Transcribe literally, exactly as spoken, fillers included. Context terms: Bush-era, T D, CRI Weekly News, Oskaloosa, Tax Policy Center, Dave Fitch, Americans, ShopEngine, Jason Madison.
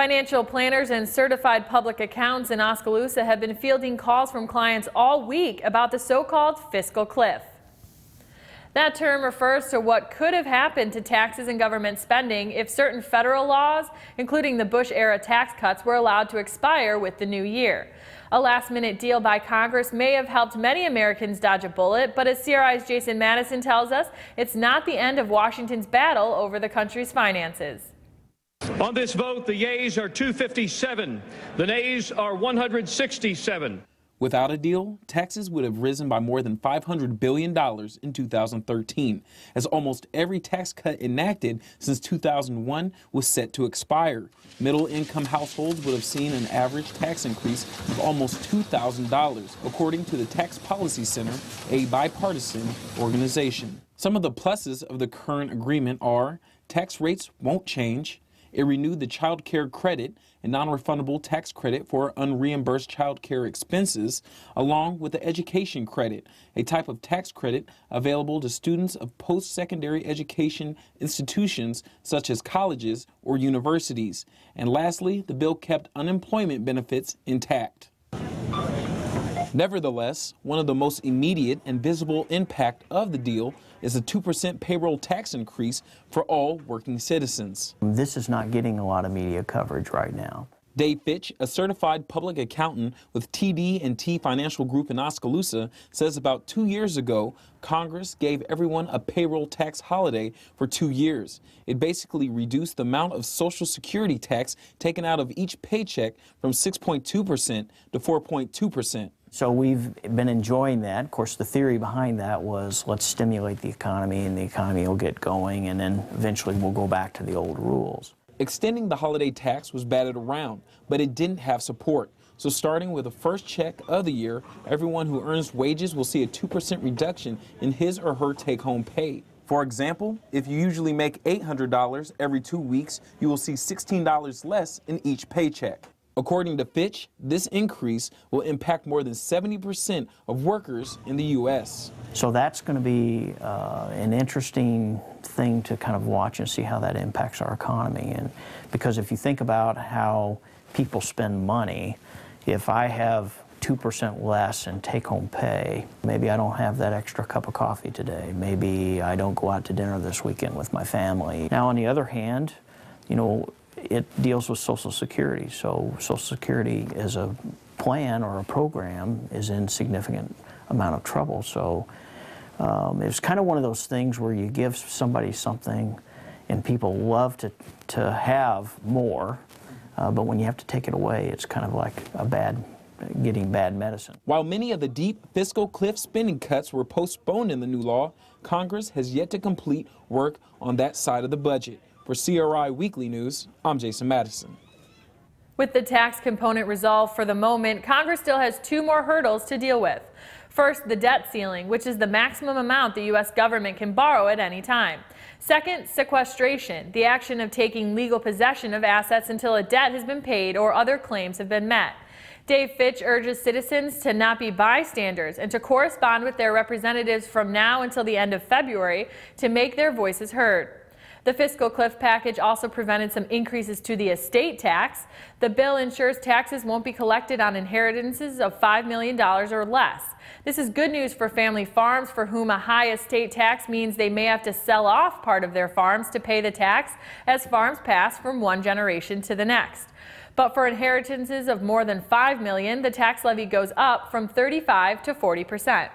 Financial planners and certified public accountants in Oskaloosa have been fielding calls from clients all week about the so-called fiscal cliff. That term refers to what could have happened to taxes and government spending if certain federal laws, including the Bush-era tax cuts, were allowed to expire with the new year. A last-minute deal by Congress may have helped many Americans dodge a bullet, but as C R I's Jason Madison tells us, it's not the end of Washington's battle over the country's finances. On this vote, the yeas are two fifty-seven. The nays are one hundred sixty-seven. Without a deal, taxes would have risen by more than five hundred billion dollars in two thousand thirteen, as almost every tax cut enacted since two thousand one was set to expire. Middle-income households would have seen an average tax increase of almost two thousand dollars, according to the Tax Policy Center, a bipartisan organization. Some of the pluses of the current agreement are tax rates won't change. It renewed the child care credit and non-refundable tax credit for unreimbursed child care expenses, along with the education credit, a type of tax credit available to students of post-secondary education institutions such as colleges or universities. And lastly, the bill kept unemployment benefits intact. Nevertheless, one of the most immediate and visible impact of the deal is a two percent payroll tax increase for all working citizens. This is not getting a lot of media coverage right now. Dave Fitch, a certified public accountant with T D and T Financial Group in Oskaloosa, says about two years ago, Congress gave everyone a payroll tax holiday for two years. It basically reduced the amount of Social Security tax taken out of each paycheck from six point two percent to four point two percent. So we've been enjoying that. Of course, the theory behind that was, let's stimulate the economy and the economy will get going, and then eventually we'll go back to the old rules. Extending the holiday tax was batted around, but it didn't have support. So starting with the first check of the year, everyone who earns wages will see a two percent reduction in his or her take-home pay. For example, if you usually make eight hundred dollars every two weeks, you will see sixteen dollars less in each paycheck. According to Fitch, this increase will impact more than seventy percent of workers in the U S So that's going to be uh, an interesting thing to kind of watch and see how that impacts our economy. And because if you think about how people spend money, if I have two percent less in take-home pay, maybe I don't have that extra cup of coffee today. Maybe I don't go out to dinner this weekend with my family. Now, on the other hand, you know, it deals with Social Security, so Social Security as a plan or a program is in significant amount of trouble. So um, it's kind of one of those things where you give somebody something and people love to, to have more, uh, but when you have to take it away, it's kind of like a bad getting bad medicine. While many of the deep fiscal cliff spending cuts were postponed in the new law, Congress has yet to complete work on that side of the budget. For C R I Weekly News, I'm Jason Madison. With the tax component resolved for the moment, Congress still has two more hurdles to deal with. First, the debt ceiling, which is the maximum amount the U S government can borrow at any time. Second, sequestration, the action of taking legal possession of assets until a debt has been paid or other claims have been met. Dave Fitch urges citizens to not be bystanders and to correspond with their representatives from now until the end of February to make their voices heard. The fiscal cliff package also prevented some increases to the estate tax. The bill ensures taxes won't be collected on inheritances of five million dollars or less. This is good news for family farms for whom a high estate tax means they may have to sell off part of their farms to pay the tax as farms pass from one generation to the next. But for inheritances of more than five million dollars, the tax levy goes up from thirty-five to forty percent.